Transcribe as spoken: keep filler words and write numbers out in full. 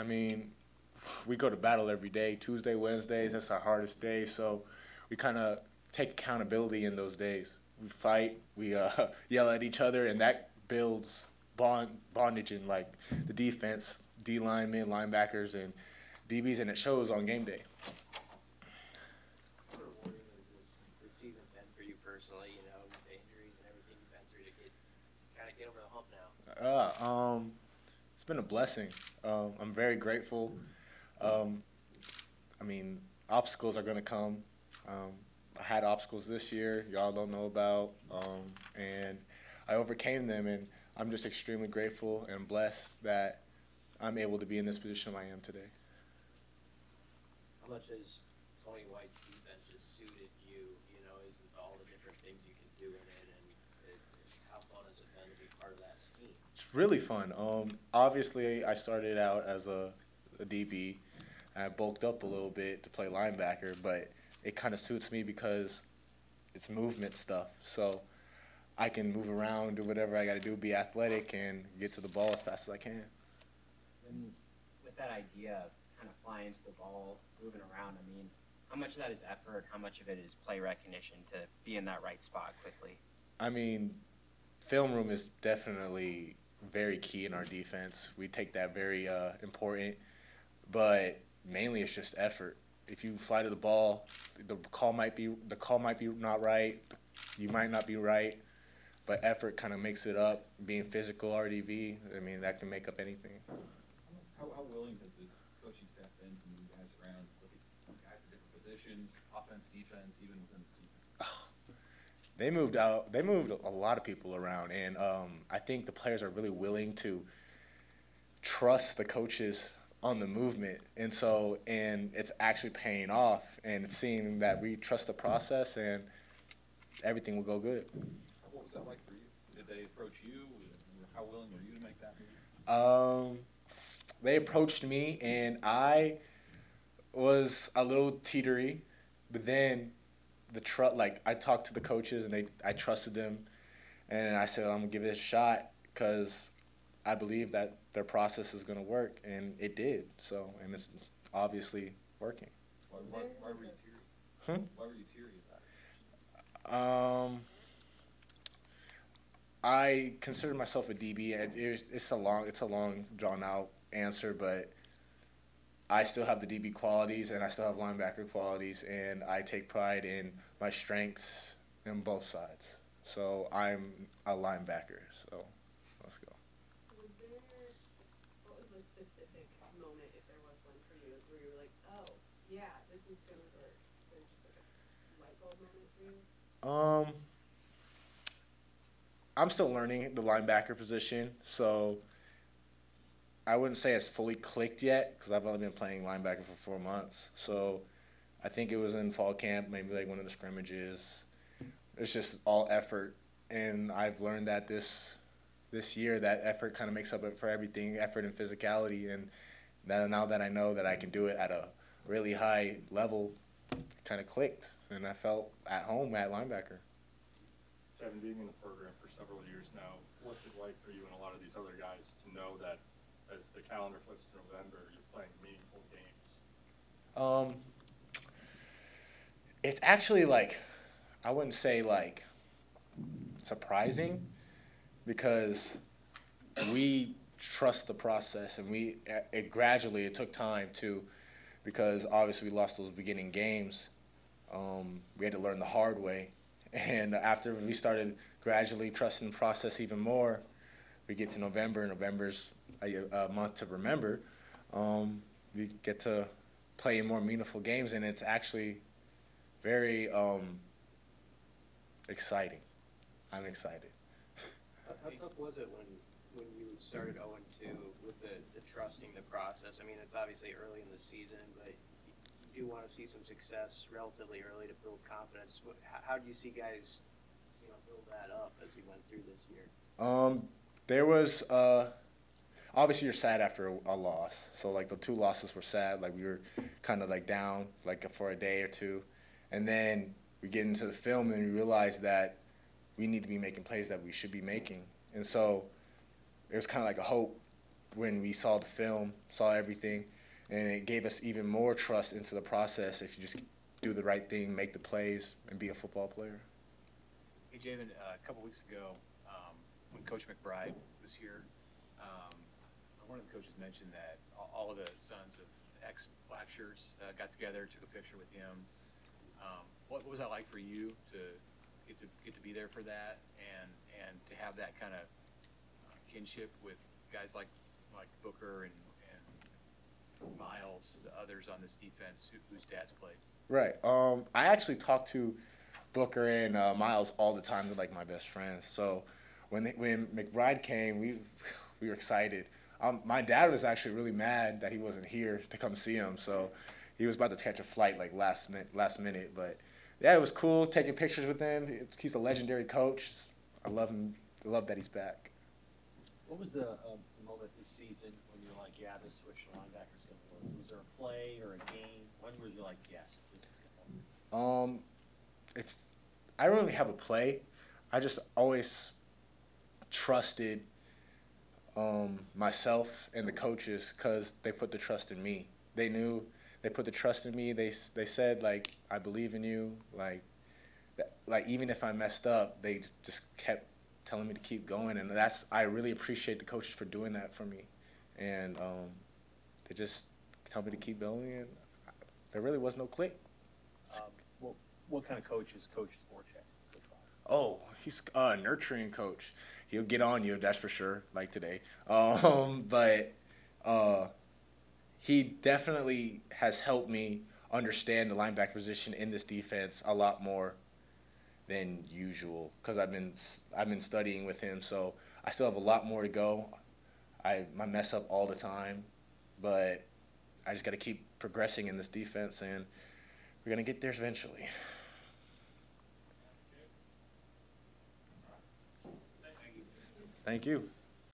I mean, we go to battle every day. Tuesday, Wednesdays, that's our hardest day. So we kind of take accountability in those days. We fight, we uh, yell at each other, and that builds bond bondage in like the defense, D linemen, linebackers, and D Bs, and it shows on game day. How rewarding has this, this season been for you personally? You know, the injuries and everything you've been through to get kind of get over the hump now. Uh, um, it's been a blessing. Um, I'm very grateful. Um, I mean, obstacles are going to come. Um, I had obstacles this year y'all don't know about, um, and I overcame them, and I'm just extremely grateful and blessed that I'm able to be in this position I am today. How much is Tony White's defense just suited you, you know, is all the different things you can do in it, and it, how fun has it been to be part of that scheme? It's really fun. Um, obviously, I started out as a, a D B, and I bulked up a little bit to play linebacker, but it kind of suits me because it's movement stuff. So I can move around, do whatever I got to do, be athletic, and get to the ball as fast as I can. And with that idea of kind of flying into the ball, moving around, I mean, how much of that is effort? How much of it is play recognition to be in that right spot quickly? I mean, film room is definitely very key in our defense. We take that very uh, important, but mainly it's just effort. If you fly to the ball, the call might be the call might be not right. You might not be right, but effort kind of makes it up. Being physical, R D V, I mean, that can make up anything. How, how willing has this coaching staff been to move guys around, look at guys in different positions, offense, defense, even within the season? Oh, they moved out. They moved a lot of people around, and um, I think the players are really willing to trust the coaches on the movement, and so and it's actually paying off, and it's seeing that we trust the process, and everything will go good. What was that like for you? Did they approach you? How willing were you to make that move? Um, they approached me, and I was a little teetery, but then the tr like I talked to the coaches, and they I trusted them, and I said I'm gonna give it a shot because I believe that their process is going to work, and it did. So, and it's obviously working. Why, why, why were you teary? Hmm? Why were you teary about it? Um, I consider myself a D B. It's, it's a long, it's a long, drawn-out answer, but I still have the D B qualities, and I still have linebacker qualities, and I take pride in my strengths in both sides. So I'm a linebacker. So let's go. Moment, if there was one for you, where you were like, oh, yeah, this is going to work? Is there just like a light bulb moment for you? Um, I'm still learning the linebacker position, so I wouldn't say it's fully clicked yet because I've only been playing linebacker for four months. So I think it was in fall camp, maybe like one of the scrimmages. It's just all effort, and I've learned that this this year that effort kind of makes up for everything, effort and physicality, and now that I know that I can do it at a really high level, it kind of clicked, and I felt at home at linebacker. Kevin, being in the program for several years now, what's it like for you and a lot of these other guys to know that as the calendar flips to November, you're playing meaningful games? Um, it's actually like, I wouldn't say like surprising, because we trust the process, and we it gradually it took time to, because obviously we lost those beginning games. Um, we had to learn the hard way, and after we started gradually trusting the process even more, we get to November, and November's a, a month to remember. Um, we get to play in more meaningful games, and it's actually very um, exciting. I'm excited. How tough was it when when you started oh and two with the, the trusting the process? I mean, it's obviously early in the season, but you do want to see some success relatively early to build confidence. What, how do you see guys, you know, build that up as we went through this year? Um, there was uh, obviously you're sad after a, a loss, so like the two losses were sad. Like we were kind of like down like for a day or two, and then we get into the film and we realize that we need to be making plays that we should be making. And so it was kind of like a hope when we saw the film, saw everything, and it gave us even more trust into the process if you just do the right thing, make the plays, and be a football player. Hey, Javen, uh, a couple weeks ago um, when Coach McBride was here, um, one of the coaches mentioned that all of the sons of ex-black shirts uh, got together, took a picture with him. Um, what, what was that like for you to get to get to be there for that, and and to have that kind of uh, kinship with guys like like Booker and, and Miles, the others on this defense who, whose dads played? Right. Um, I actually talk to Booker and uh, Miles all the time. They're like my best friends. So when they, when McBride came, we we were excited. Um, my dad was actually really mad that he wasn't here to come see him. So he was about to catch a flight like last minute, last minute. But yeah, it was cool taking pictures with him. He's a legendary coach. I love him. I love that he's back. What was the um, moment this season when you're like, yeah, this switch to linebacker is going to work? Was there a play or a game? When were you like, yes, this is going to work? Um, if I don't really have a play. I just always trusted Um, myself and the coaches, because they put the trust in me. They knew, they put the trust in me. They they said, like, I believe in you. Like, that, like even if I messed up, they just kept telling me to keep going. And that's, I really appreciate the coaches for doing that for me. And um, they just tell me to keep going. And I, there really was no click. Um, what, what kind of coach is Coach Sporchak? Oh, he's a nurturing coach. He'll get on you, that's for sure, like today. Um, but uh, he definitely has helped me understand the linebacker position in this defense a lot more than usual, because I've been I've been studying with him, so I still have a lot more to go. I I mess up all the time, but I just got to keep progressing in this defense, and we're gonna get there eventually. Thank you.